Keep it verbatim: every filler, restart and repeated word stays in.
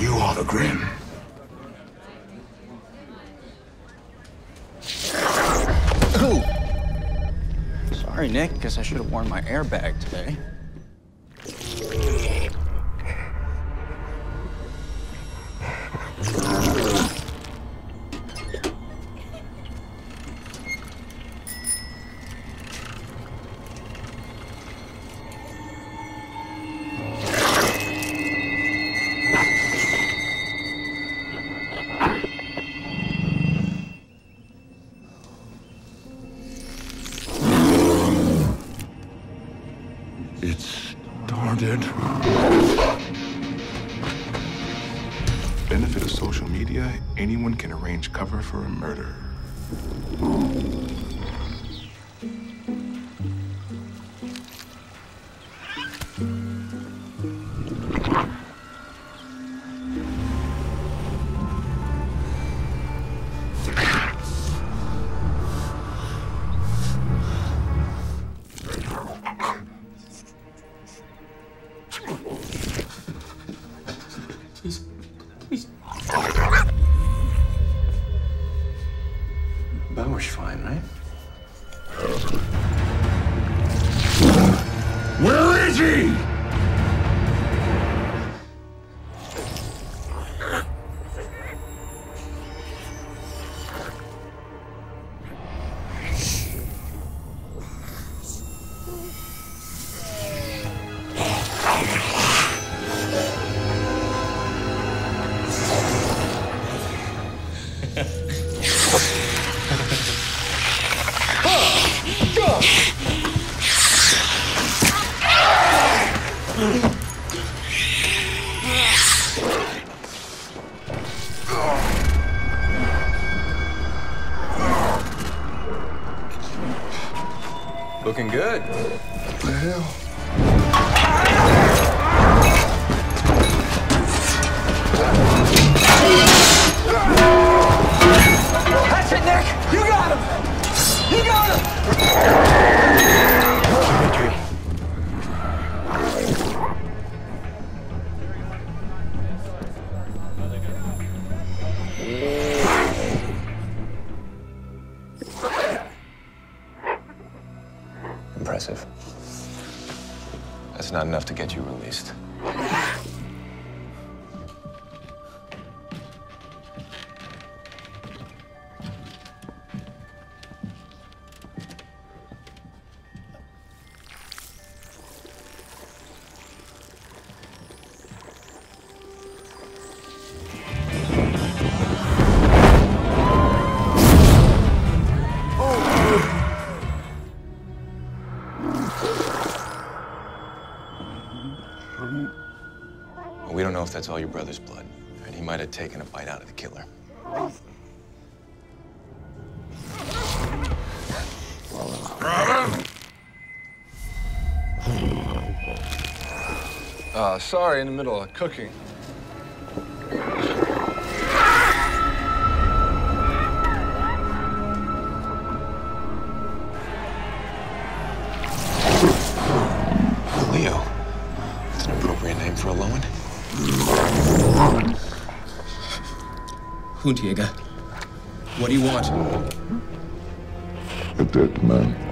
You are the Grim. Ooh. Sorry, Nick. Guess I should have worn my airbag today. It's started. Benefit of social media, anyone can arrange cover for a murder. Please, please. Bauer's fine, right? Where is he? Looking good. What the hell? Impressive. That's not enough to get you released. We don't know if that's all your brother's blood, and he might have taken a bite out of the killer. Uh, sorry, in the middle of cooking. Leo. That's an appropriate name for a Lowen. Hundjäger, what do you want? A dead man.